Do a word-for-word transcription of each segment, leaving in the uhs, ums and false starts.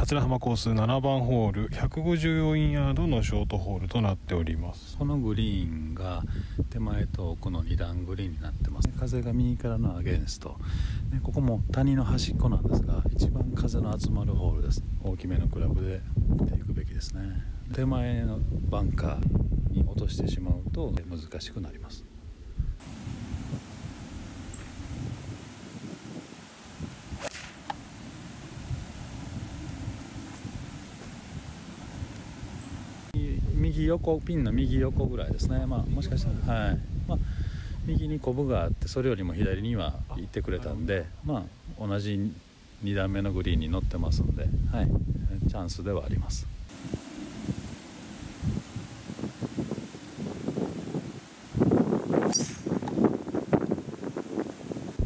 桂浜コースななばんホールひゃくごじゅうよんヤードのショートホールとなっております。このグリーンが手前と奥のに段グリーンになってます。風が右からのアゲンスト、ここも谷の端っこなんですが、一番風の集まるホールです。大きめのクラブで行くべきですね。手前のバンカーに落としてしまうと難しくなります。右横、ピンの右横ぐらいですね。まあ、もしかしたら、はい、まあ、右にコブがあって、それよりも左には行ってくれたんで、まあ、同じに段目のグリーンに乗ってますんで、はい、チャンスではあります。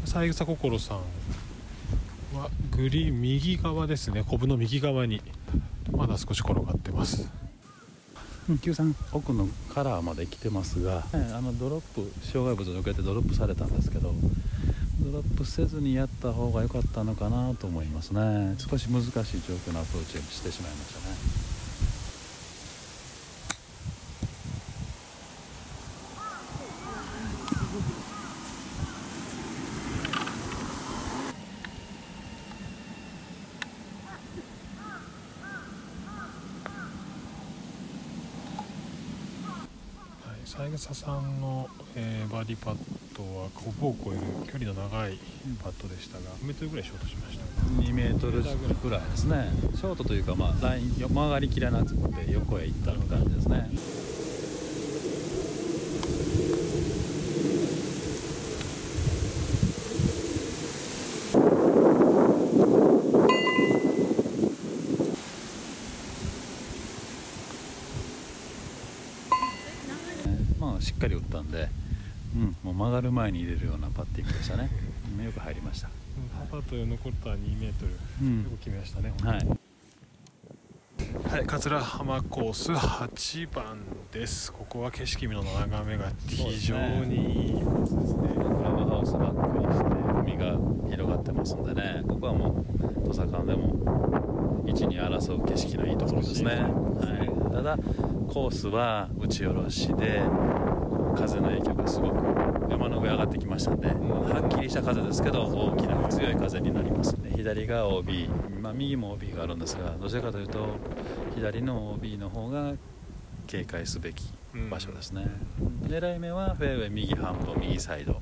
三枝心さんはグリーン右側ですね。コブの右側にまだ少し転がってます。きゅうじゅうさん奥のカラーまで来てますが、ね、あのドロップ障害物を受けてドロップされたんですけど、ドロップせずにやった方が良かったのかなと思いますね。少し難しい状況のアプローチをしてしまいましたね。三枝さんの、えー、バーディーパットはコブを超える距離の長いパットでしたが、にメートルぐらいショートしました。にメートルぐらいですね。ショートというか、まあ、ライン曲がりきらなくて横へ行った感じですね。しっかり打ったんで、うん、もう曲がる前に入れるようなパッティングでしたね。よく入りました。パット残ったにメートル、うん、よく決めましたね。はい、はい、桂浜コースはちばんです。ここは景色の眺めが非常にいいコースですね。クラブハウスバックにして海が広がってますんでね。ここはもう土佐間でも一に争う景色のいいところですね。はい、ただコースは打ち下ろしで。風の影響がすごく山の上上がってきましたんで、はっきりした風ですけど大きな強い風になりますね。左が オービー、まあ、右も オービー があるんですが、どちらかというと左の オービー の方が警戒すべき場所ですね。うん、狙い目はフェアウェイ右半分、右サイド、はい。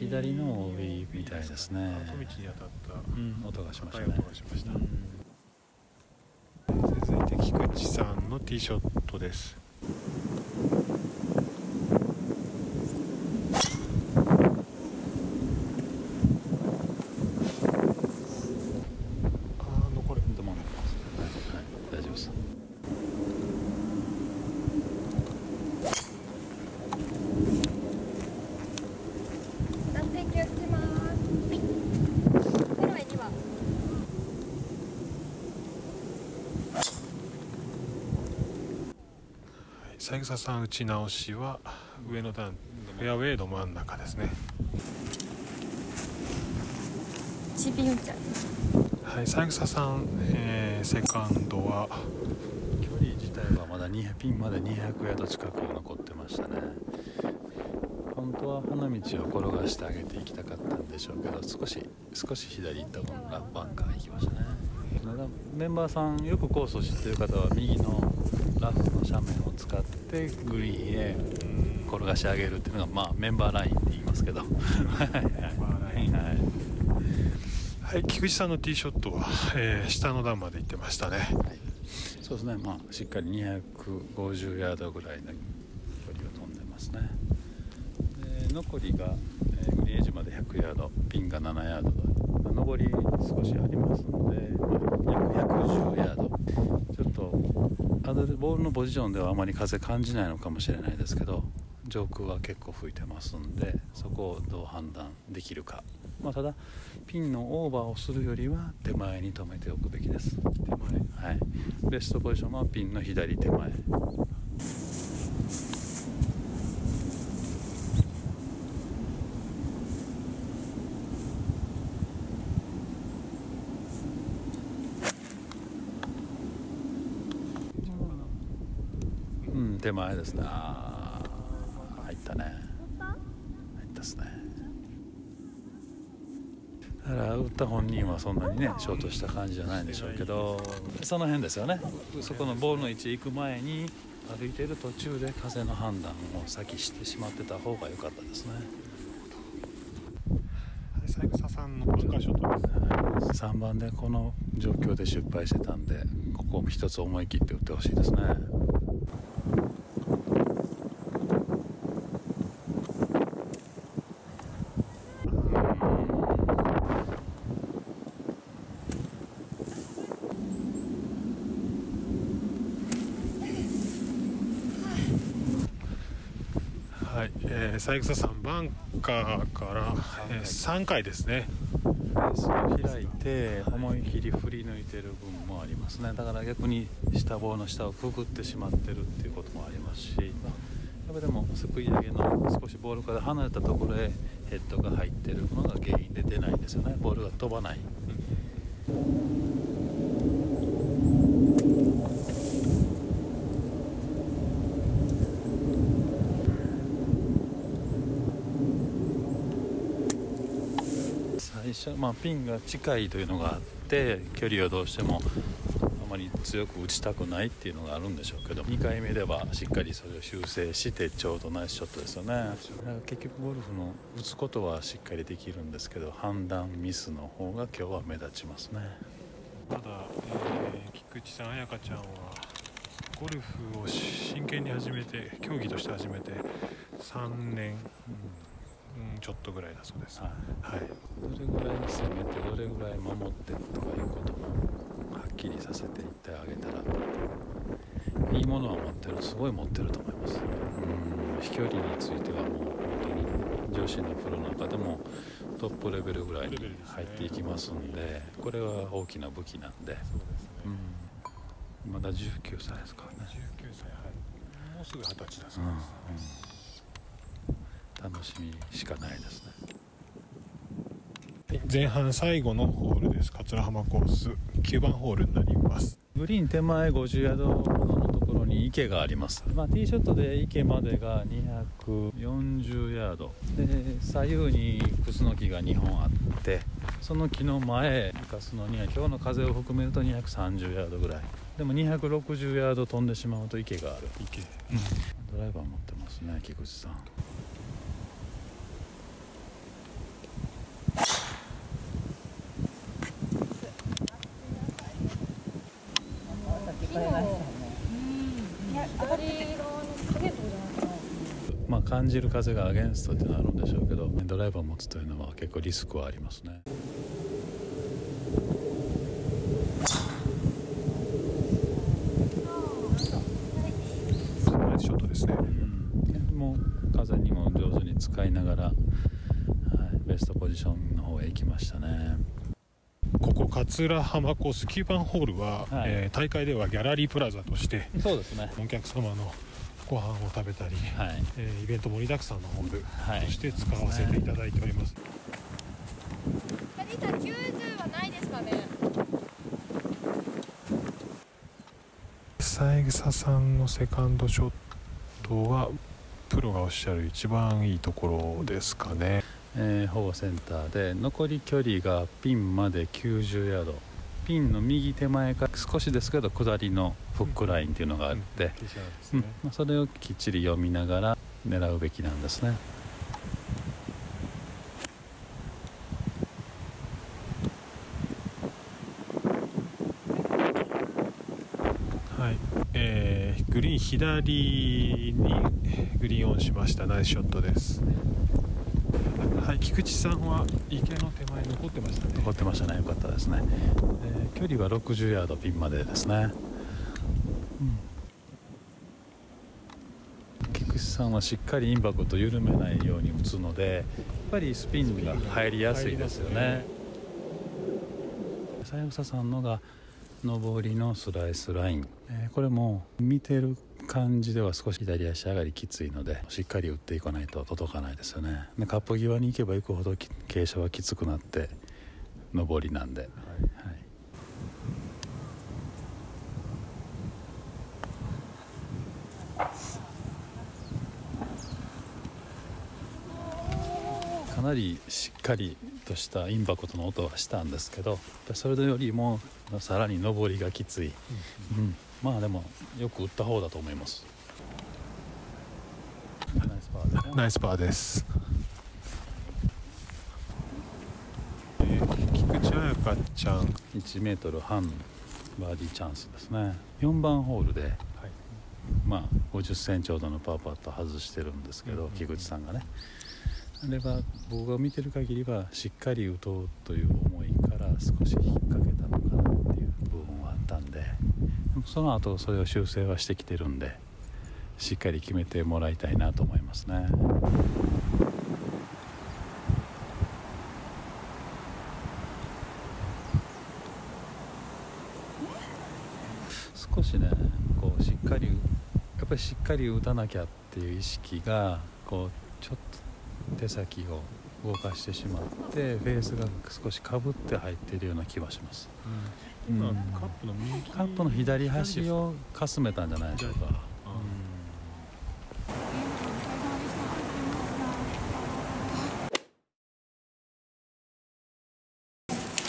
左の オービー みたいですね。後道に当たった音がしましたね。続いて菊池さんのティーショットです。あ、残る。大丈夫です。三枝さん打ち直しは上の段、フェアウェイの真ん中ですね。はい、三枝さん、えー、セカンドは距離自体はまだにピンまでにひゃくヤード近く残ってましたね。本当は花道を転がしてあげていきたかったんでしょうけど、少し少し左行ったこのラバンカー行きましたね。メンバーさん、よくコースを知っている方は右のラフの斜面を使ってグリーンへ転がし上げるっていうのが、まあ、メンバーラインって言いますけど、はい、菊池さんのティーショットは、えー、下の段まで行ってましたね。はい、そうですね、まあ、しっかりにひゃくごじゅうヤードぐらいの距離を飛んでますね。で、残りが、えー、グリーンエッジまでひゃくヤード、ピンがななヤードだ、まあ、上り少しありますので、まあ、約ひゃくじゅうヤード。ちょっとボールのポジションではあまり風感じないのかもしれないですけど、上空は結構吹いてますんで、そこをどう判断できるか、まあ、ただピンのオーバーをするよりは手前に止めておくべきです。手前、はい、ベストポジションはピンの左手前。手前ですね。あー、入ったね。入ったですね。だから打った本人はそんなにねショートした感じじゃないんでしょうけど、その辺ですよね。そこのボールの位置行く前に歩いている途中で風の判断を先してしまってた方が良かったですね。最後佐さんのバンカーショットですね。さんばんでこの状況で失敗してたんで、ここも一つ思い切って打ってほしいですね。はい、えー、三枝さんバンカーからさんかいですね。フェースを開いて思い切り振り抜いてる分もありますね。だから逆に下棒の下をくぐってしまってるっていうこともありますし、やっぱでもすくい上げの少しボールから離れたところへヘッドが入ってるのが原因で出ないんですよね。ボールが飛ばない、うんまあ、ピンが近いというのがあって、距離をどうしてもあまり強く打ちたくないっていうのがあるんでしょうけど、にかいめではしっかりそれを修正してちょうどナイスショットですよね。結局ゴルフの打つことはしっかりできるんですけど、判断ミスの方が今日は目立ちますね。ただ、えー、菊池さん、彩香ちゃんはゴルフを真剣に始めて、競技として始めてさんねん、うんちょっとぐらいだそうです、はいはい、どれぐらい攻めてどれぐらい守ってとかいうこともはっきりさせていってあげたら、いいものは持ってる、すごい持ってると思います。うん、飛距離についてはもう本当に女子のプロの中でもトップレベルぐらいに入っていきますんで、これは大きな武器なんで、うん、まだじゅうきゅうさいですからね。じゅうきゅうさい、はい、もうすぐはたちだそうです、うんうん、楽しみしかないですね。前半最後のホールです。桂浜コースきゅうばんホールになります。グリーン手前ごじゅうヤードほどのところに池があります、まあ、ティーショットで池までがにひゃくよんじゅうヤードで、左右にクスノキがにほんあって、その木の前生かすのには今日の風を含めるとにひゃくさんじゅうヤードぐらいで、もにひゃくろくじゅうヤード飛んでしまうと池がある。池、うん、ドライバー持ってますね、菊池さん。まあ感じる風がアゲンストってのはあるんでしょうけど、ドライバー持つというのは結構リスクはありますね。ナイスショットですね。うん、もう風にも上手に使いながら、はい、ベストポジションの方へ行きましたね。ここ桂浜コースきゅうばんホールは、はい、えー、大会ではギャラリープラザとして、そうですね、お客様のご飯を食べたり、はい、えー、イベント盛りだくさんのホールとして使わせていただいております。はい、ね、きゅうじゅうはないですかね。三枝さんのセカンドショットはプロがおっしゃる一番いいところですかね。えー、ほぼセンターで残り距離がピンまできゅうじゅうヤード、ピンの右手前から少しですけど下りのフックラインというのがあって、うんうん、それをきっちり読みながら狙うべきなんですね。はい、えー、グリーン左にグリーンオンしました。ナイスショットです。はい、菊池さんは池の手前残ってましたね。残ってましたね。よかったですね。えー、距離はろくじゅうヤードピンまでですね。うん、菊池さんはしっかりインパクト緩めないように打つので、やっぱりスピンが入りやすいですよね。三枝さんのが上りのスライスライン、えー、これも見てる感じでは少し左足上がりきついので、しっかり打っていかないと届かないですよね。でカップ際に行けば行くほど傾斜はきつくなって上りなんで、はいはい、かなりしっかりとしたインパクトの音はしたんですけど、それよりもさらに上りがきつい、うんうん、まあでもよく打った方だと思います。ナイスパーですね。ナイスパーです。えー、菊池彩香ちゃん いちメートルはんバーディーチャンスですね。よんばんホールで、はい、まあごじゅっセンチほどのパーパット外してるんですけど、うんうん、菊池さんがね、あれは僕が見てる限りはしっかり打とうという思いから少し引っ掛けたのかなっていう部分はあったんで、その後それを修正はしてきてるんで、しっかり決めてもらいたいなと思いますね。少しね、こうしっかりやっぱりしっかり打たなきゃっていう意識がこうちょっと手先を動かしてしまってフェースが少しかぶって入っているような気はします、うん、今カップの右、カップの左端をかすめたんじゃないでしょうか、うん、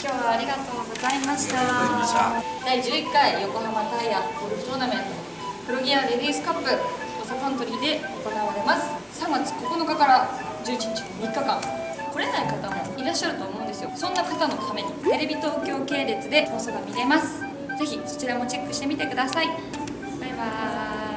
今日はありがとうございました。だいじゅういっかい横浜タイヤゴルフトーナメント黒ギアレディースカップ土佐カントリーで行われます。さんがつここのかからじゅういちにちみっかかん来れない方もいらっしゃると思うんですよ。そんな方のためにテレビ東京系列で放送が見れます。ぜひそちらもチェックしてみてください。バイバーイ。